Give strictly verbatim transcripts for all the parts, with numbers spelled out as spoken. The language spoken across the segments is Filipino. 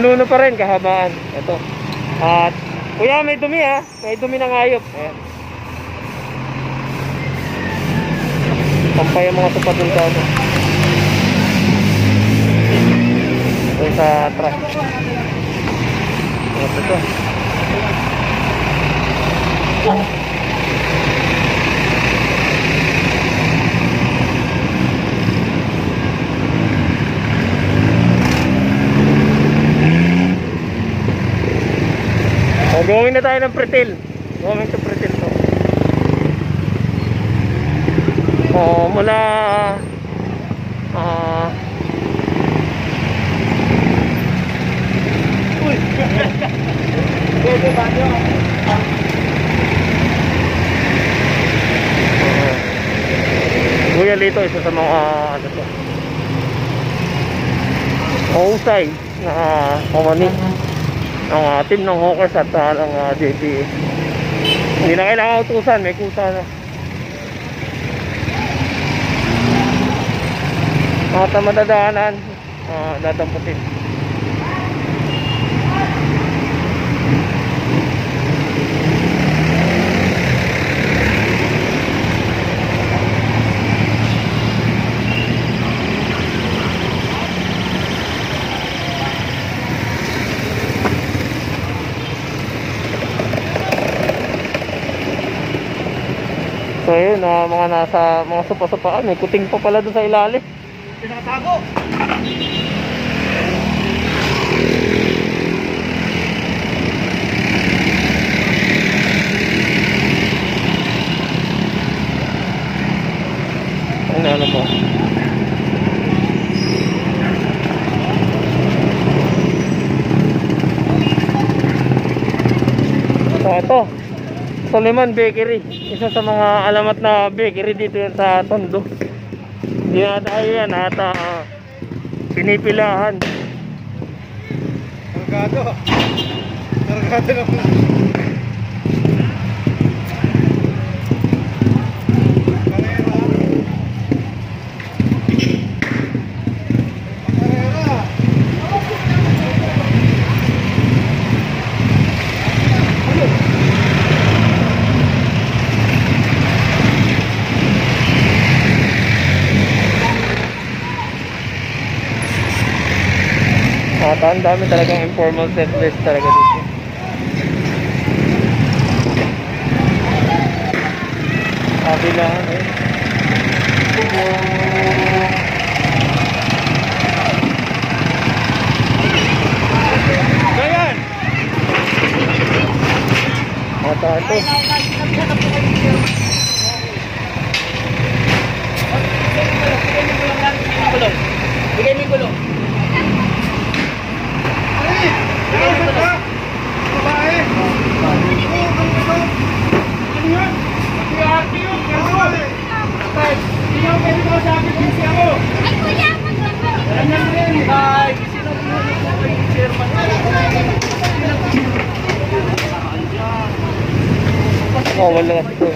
Nanluno pa rin, kahamaan. Ito. At, kuya, may dumi ha. May dumi ng hayop. Ayan. Tampay ang mga tupad ng tao. Ito sa truck. Ito ito. Oh. Going na tayo ng Pretil. Going to Pretil to. Oh, mula ah uh, uy. Dito ba 'yo? Kuya Lito, isa sa mga uh, ano to. Husay na uh, kumani. Ang uh, team ng hawkers at uh, ng uh, D P A. Hindi na kailangan utusan, may kusa na. Mga tamadadaanan, uh, dadamputin. So yun, uh, mga nasa mga supa-supaan, may kuting pa pala doon sa ilalim. Pinakatago! Ano ano po? So ito, Soliman Bakery, isa sa mga alamat na bakery dito yan sa Tondo. Hindi na tayo yan at uh, pinipilahan. Sargado Sargado na po. Ang dami talagang informal settlers talaga dito. Sabi lang eh. Dayan! Mata ito. Bigay niyo gulong. Oh, wala ito.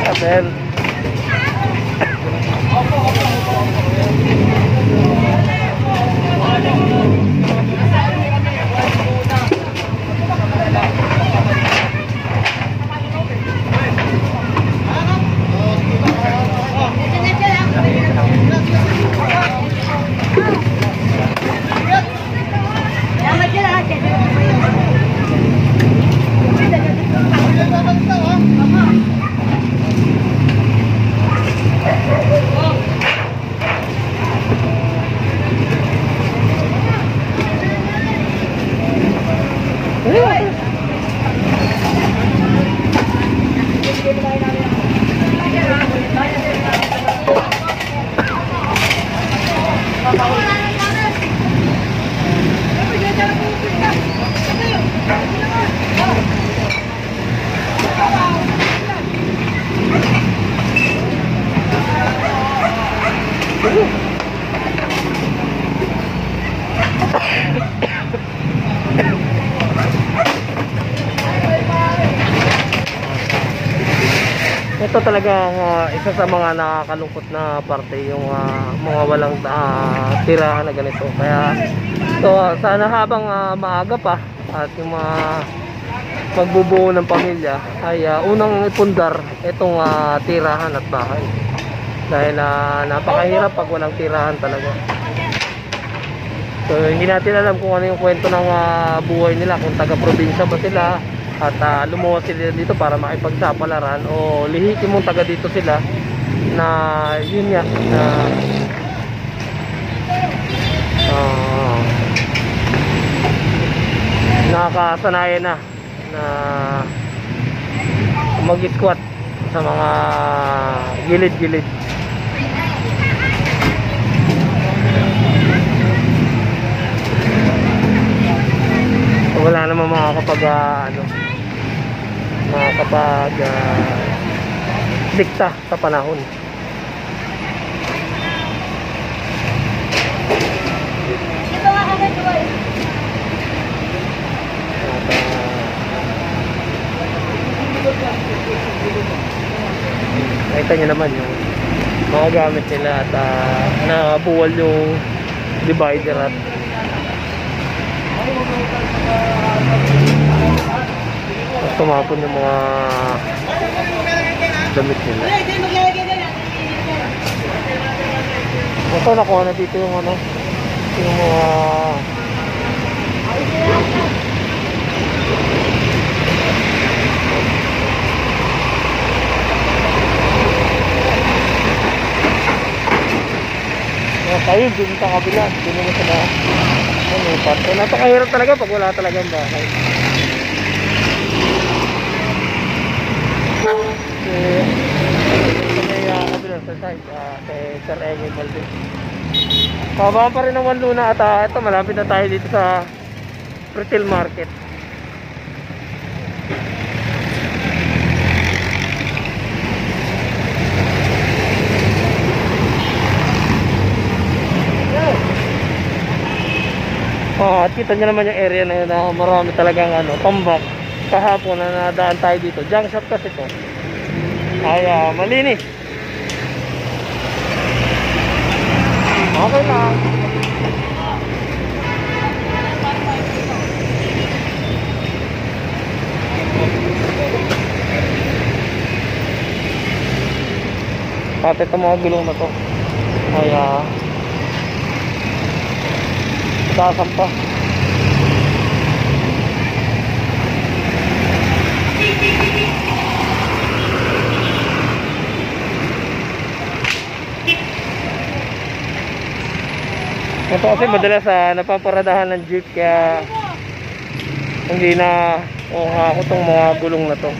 Thank you. ito talagang uh, isa sa mga nakakalungkot na parte, yung uh, mga walang uh, tirahan na ganito. Kaya so, uh, sana habang uh, maaga pa at yung mga pagbubuo ng pamilya ay uh, unang ipundar itong uh, tirahan at bahay, dahil uh, napakahirap pag walang tirahan talaga. So hindi natin alam kung ano yung kwento ng uh, buhay nila, kung taga-probinsya ba sila at uh, lumuwas sila dito para makipagsapalaran, o lihiki mong taga dito sila na yun nga na uh, nakasanayan na na mag-squat sa mga gilid-gilid. So, wala naman mga kapag uh, ano mga kapag uh, dikta sa panahon. At, uh, nakita nyo naman yung mga gamit nila at uh, nabuwal yung divider at tumapon yung mga damit nila. Ito, nakuha na dito yung ano, yung mga mga kayod dun sa kabila, dun naman sa mga manipat. So, napakahirap talaga pag wala talagang bahay. Okay. Sa may uh, kabila sa side, uh, kay Sir Engel Malvin. Pababa pa rin ang Wanluna at uh, ito, malapit na tayo dito sa Pretil Market. Oh, at kita nyo naman yung area na yun, oh, marami talagang ano, tambak. Kahapon na nadaan tayo dito, junk shop kasi to. Ay, uh, malinis. Okay lang. At ito mga gulong na to ay ah uh, sasampa. Ito kasi madalas ah, napaparadahan ng jeep, kaya hindi na uha ko tong mga gulong na to.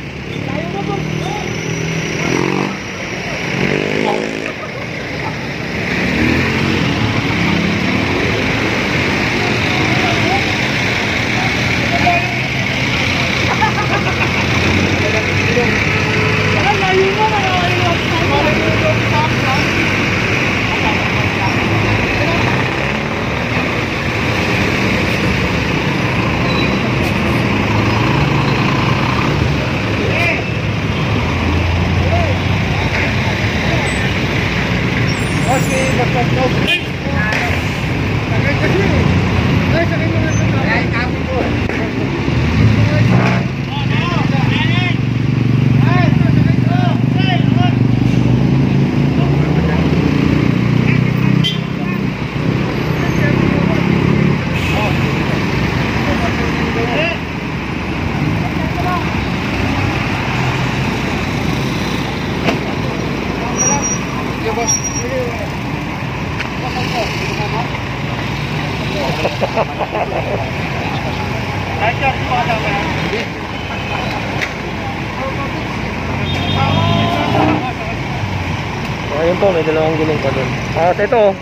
Ayun po, may dalawang gulong pa doon. At ito,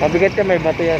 mabigat yan, may bato yan.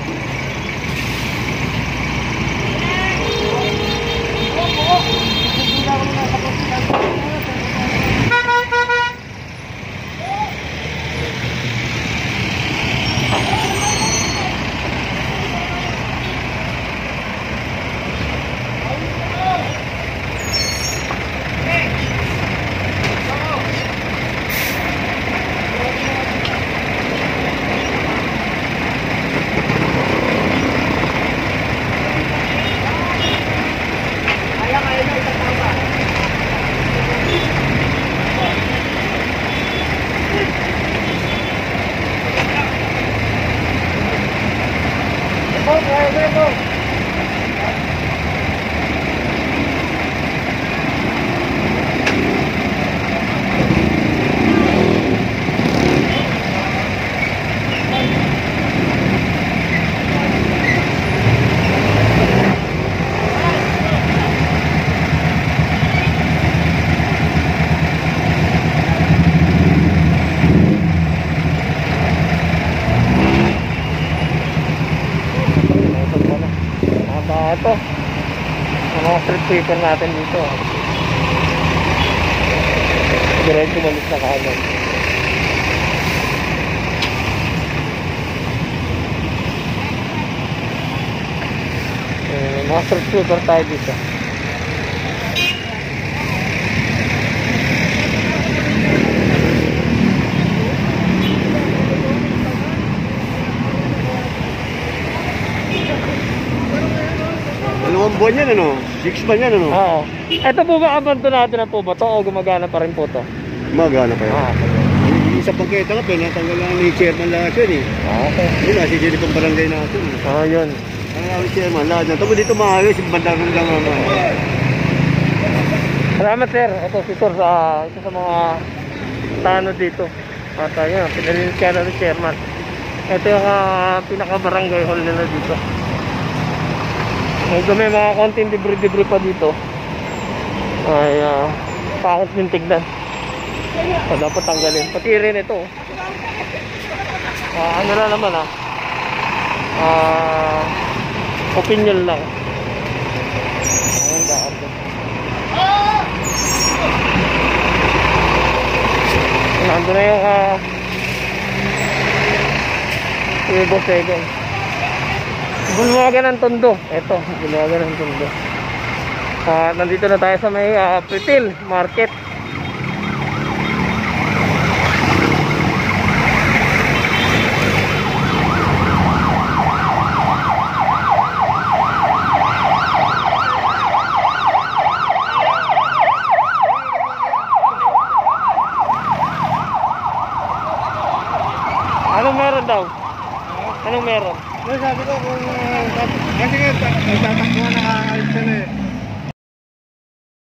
to ng mga street sweeper natin dito. Diretso malis na kaagad. Eh, mga street sweeper tayo dito. Buwan yan ano? Six pa yan ano? Oo. Ito po ba abanto natin na po ba ito o gumagana pa rin po ito? Gumagana pa yan. Ah, yung isang pangketa nga pinatanggal lang ni chairman lahat yun eh. Ah, okay. Yun na, si Jerry pang barangay natin. Ah, yun. Ah, yung chairman lahat yan. Tapos dito maayos, yung bandaran lang naman. Salamat sir. Ito si sir sa isa sa mga tano dito. At yun, pinalinis kaya na ni chairman. Ito yung uh, pinaka-barangay hall nila dito. Medyo may mga konting debris-debris pa dito. Ay, uh, pakot yung tignan. So, dapat tanggalin. Pati rin ito. Uh, ano na naman ah. Uh, opinion lang. Ayan, dapat. Nandun na yung ah. Uh, Ibo second. Bulwagan ng Tondo. Ito, Bulwagan ng Tondo. Uh, nandito na tayo sa may uh, Pretil Market. Anong meron daw? Anong meron? Sabi ko kung kasi nga nagtatakbuhan na aalis yan eh.